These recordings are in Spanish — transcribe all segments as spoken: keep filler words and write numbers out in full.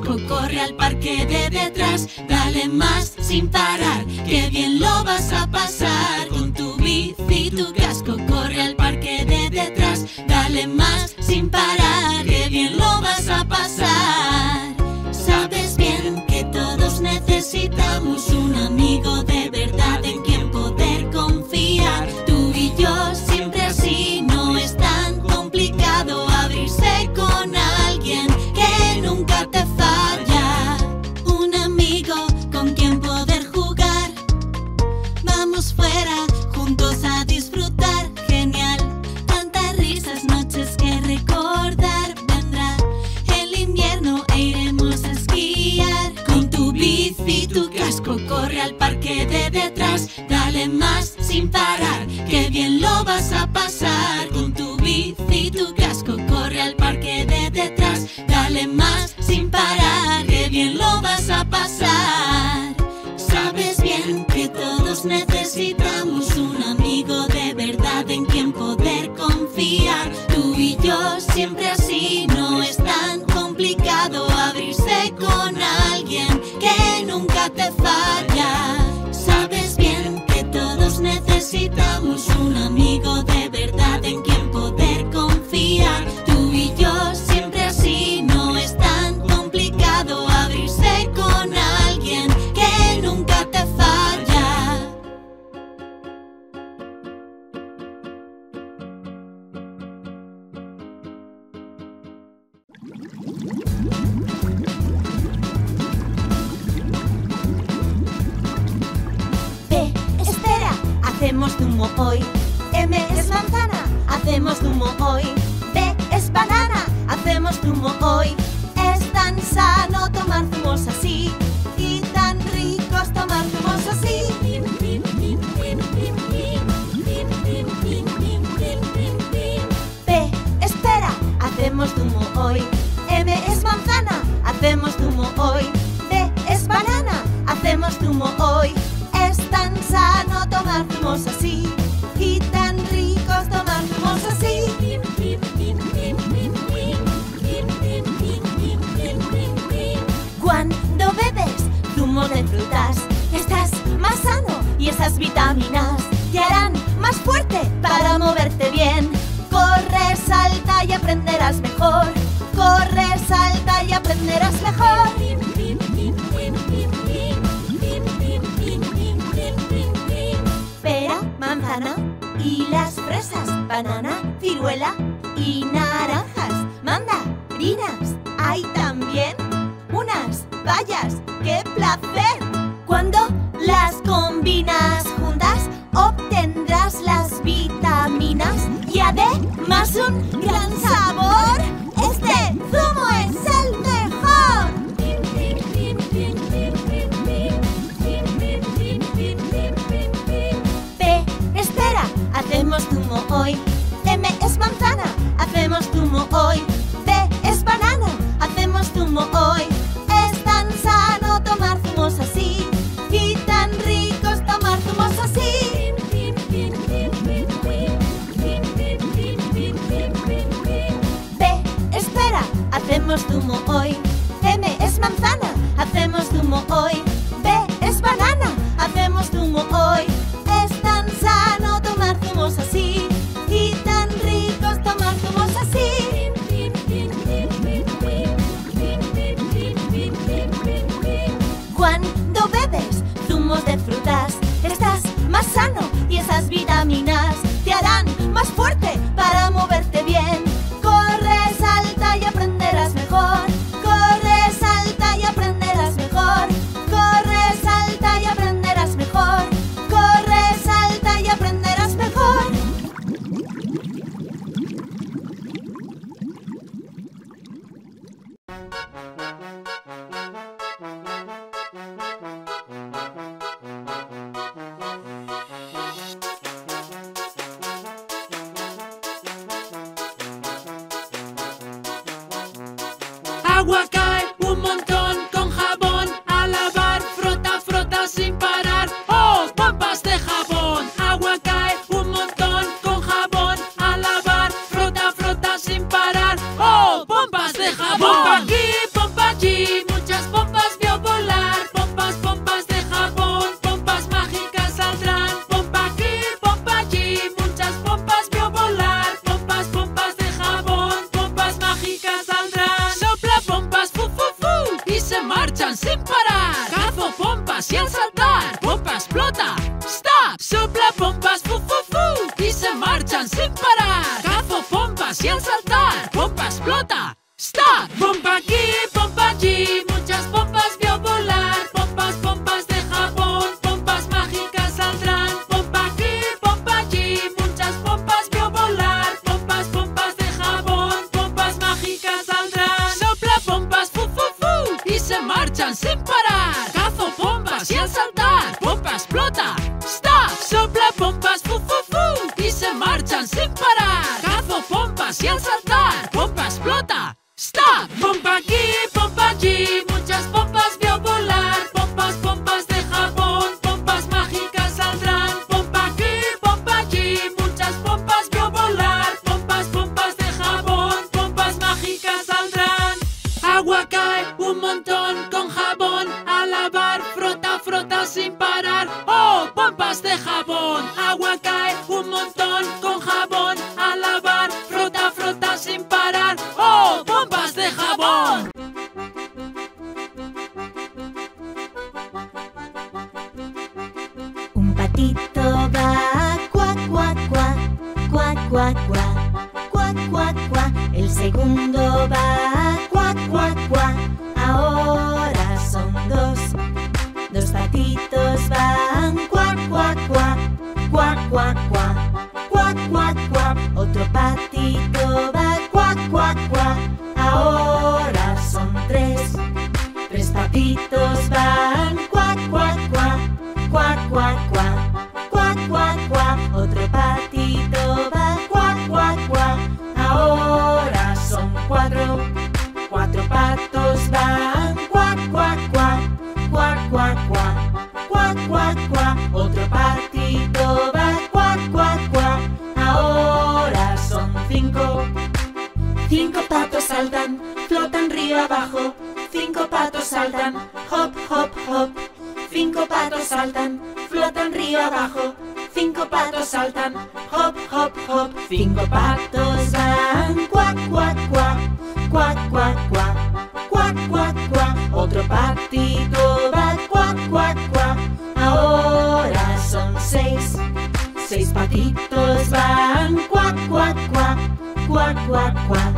casco, corre al parque de detrás. Dale más sin parar, que bien lo vas a pasar. Con tu bici, tu casco, corre al parque de detrás. Dale más sin parar, que bien lo vas a pasar. Sabes bien que todos necesitamos un amigo de verdad en quien poder confiar. Tú y yo siempre así, no es tan complicado abrirse con alguien que nunca te falla. Un amigo con quien poder jugar. Vamos fuera, juntos a disfrutar. Genial, tantas risas, noches que recordar. Vendrá el invierno e iremos a esquiar. Con tu bici, tu casco, corre al parque de detrás. Dale más sin parar, que bien lo vas a pasar. Con tu bici, tu casco, corre al parque de detrás. Dale más sin parar, que bien lo vas a pasar. Sabes bien que todos necesitamos un amigo de verdad en quien poder confiar. Tú y yo siempre así, no es tan complicado abrirse con alguien que nunca te falla. Sabes bien que todos necesitamos un amigo de verdad en quien poder confiar. Tú y yo siempre así, no es tan complicado abrirse con alguien que nunca te falla. P es pera, hacemos zumo hoy. M es manzana, hacemos zumo hoy. B es banana, hacemos zumo hoy. Es tan sano tomar zumos así, y tan ricos tomar zumos así. P es pera, hacemos zumo hoy. M es manzana, hacemos zumo hoy. B es banana, hacemos zumo hoy. Es tan sano tomar zumos así, y tan ricos tomar zumos así. Cuando bebes zumo de frutas, estás más sano y esas vitaminas te harán más fuerte para moverte bien. Corre, salta y aprenderás mejor. Corre, salta y aprenderás mejor. Pera, manzana y las fresas, banana, ciruela y naranjas, mandarinas. Hay también unas bayas. ¡Qué placer! Cuando las combinas juntas, obtendrás las vitaminas y además un gran sabor. ¡Este zumo es el mejor! P es pera, hacemos zumo hoy. M es manzana, hacemos zumo hoy. B es banana, hacemos zumo hoy. Es tan sano tomar zumos así, y tan ricos tomar zumos así. P es pera, hacemos zumo hoy. M es manzana, hacemos zumo hoy. B es banana, hacemos zumo hoy. Es tan sano tomar zumos así, y tan ricos tomar zumos así. Cuando bebes zumos de frutas, estás más sano y esas vitaminas te harán más fuerte para moverte bien. Corre, salta y aprenderás mejor. Corre, salta y aprenderás mejor. Corre, salta y aprenderás mejor. Corre, salta y aprenderás mejor. Agua cae un montón con jabón, a lavar, frota, frota sin parar. ¡Oh, pompas de jabón! Agua cae un montón con jabón, a lavar, frota, frota sin parar. ¡Oh, pompas de jabón! ¡Pompa aquí, pompa allí! ¡Stop! Pompa aquí, pompa allí, muchas pompas vio volar. Pompas, pompas de Japón, pompas mágicas saldrán. Pompa aquí, pompa allí, muchas pompas vio volar. Pompas, pompas de Japón, pompas mágicas saldrán. Sopla pompas, fu, fu, fu, y se marchan sin parar. Cazo pompas y al saltar, pompa explota. ¡Stop! Sopla pompas, fu, fu, fu, y se marchan sin parar. Cazo pompas y al saltar, pompa explota. ¡Stop! Pompa aquí, pompa allí, muchas pompas vio volar. Pompas, pompas de Japón, pompas mágicas saldrán. Pompa aquí, pompa allí, muchas pompas vio volar. Pompas, pompas de Japón, pompas mágicas saldrán. Agua cae un montón con jabón, a lavar, frota, frota sin parar. ¡Oh, pompas de Japón! Agua cae un montón con jabón, a lavar, frota, frota sin parar. ¡Oh, pompas de jabón! Un patito va cuac, cuac, cuac, cuac, cuac, cuac, cuac, cuac, cuac. El segundo va cuac, cuac, cuac. Ahora son dos. Dos patitos van cuac, cuac, cuac, cuac, cuac, cuac, cuac, cuac, cuac. Otro patito va cuac, cuac, cuac. Ahora son tres. Tres patitos van cuac, cuac, cuac, cuac, cuac, cuac, cuac, cuac, cuac. Otro patito va cuac, cuac, cuac. Ahora son cuatro. Cuatro patos van cuac, cuac, cuac, cuac, cuac, cuac, cuac, cuac, cuac. Otro patito va cuac, cuac, cuac. Ahora son cinco. Cinco patos saltan, flotan río abajo. Cinco patos saltan, hop, hop, hop. Cinco patos saltan, flotan río abajo. Cinco patos saltan, hop, hop, hop. Cinco patos van cuac, cuac, cuac, cuac, cuac, cuac, cuac, cuac, cuac. Otro patito va cuac, cuac, cuac. Ahora son seis. Seis patitos van cuac, cuac, cuac, cuac, cuac, cuac,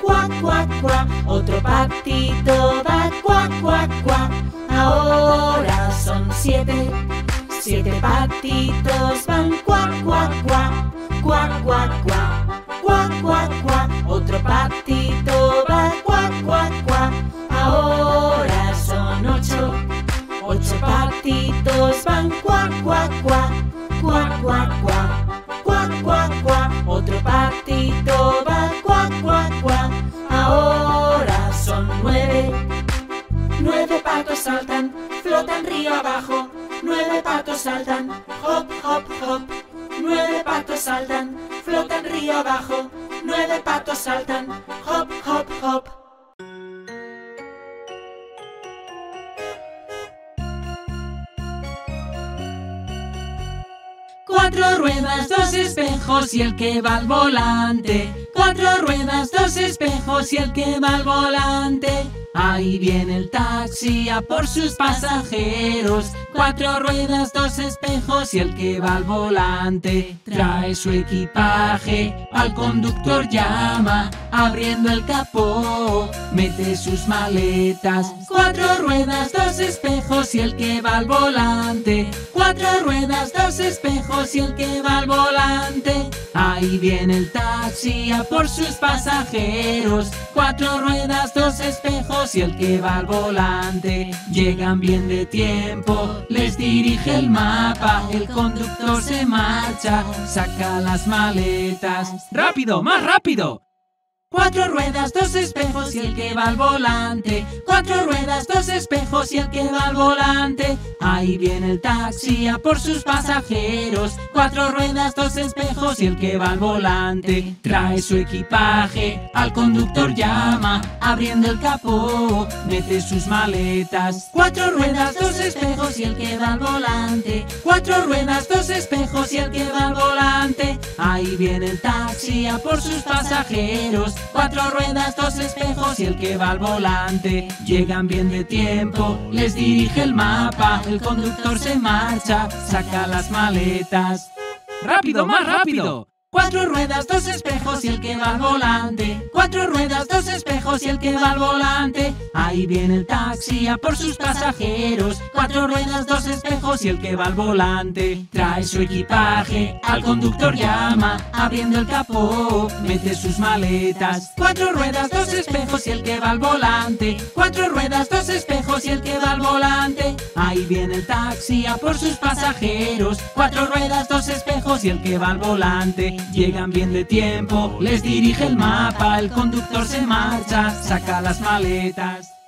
cuac, cuac, cuac. Otro patito va cuac, cuac, cuac. Ahora son siete. Siete patitos van cuac, cuac, cuac, cuac, cuac, cuac, cuac, cuac, cuac. Otro patito va cuac, cuac, cuac. Ahora son ocho. Ocho patitos van cuac, cuac, cuac, cuac, cuac, cuac, cuac, cuac, cuac. Otro patito va cuac, cuac, cuac. Ahora son nueve. Nueve patos saltan, flotan río abajo. Nueve patos saltan, hop, hop, hop. Nueve patos saltan, flotan río abajo. Nueve patos saltan, hop, hop, hop. Cuatro ruedas, dos espejos y el que va al volante. Cuatro ruedas, dos espejos y el que va al volante. Ahí viene el taxi a por sus pasajeros. Cuatro ruedas, dos espejos y el que va al volante. Trae su equipaje, al conductor llama. Abriendo el capó, mete sus maletas. Cuatro ruedas, dos espejos y el que va al volante. Cuatro ruedas, dos espejos y el que va al volante. Ahí viene el taxi a por sus pasajeros. Cuatro ruedas, dos espejos y el que va al volante. Llegan bien de tiempo, les dirige el mapa. El conductor se marcha, saca las maletas. ¡Rápido, más rápido! Cuatro ruedas, dos espejos y el que va al volante. Cuatro ruedas, dos espejos y el que va al volante. Ahí viene el taxi a por sus pasajeros. Cuatro ruedas, dos espejos y el que va al volante. Trae su equipaje, al conductor llama. Abriendo el capó, mete sus maletas. Cuatro ruedas, dos espejos y el que va al volante. Cuatro ruedas, dos espejos y el que va al volante. Ahí viene el taxi a por sus pasajeros. Cuatro ruedas, dos espejos y el que va al volante. Llegan bien de tiempo, les dirige el mapa. El conductor se marcha, saca las maletas. ¡Rápido, más rápido! Cuatro ruedas, dos espejos y el que va al volante. Cuatro ruedas, dos espejos y el que va al volante. Ahí viene el taxi a por sus pasajeros. Cuatro ruedas, dos espejos y el que va al volante. Trae su equipaje, al conductor llama. Abriendo el capó, mete sus maletas. Cuatro ruedas, dos espejos y el que va al volante. Cuatro ruedas, dos espejos y el que va al volante. Ahí viene el taxi a por sus pasajeros. Cuatro ruedas, dos espejos y el que va al volante. Llegan bien de tiempo, les dirige el mapa, el conductor se marcha, saca las maletas.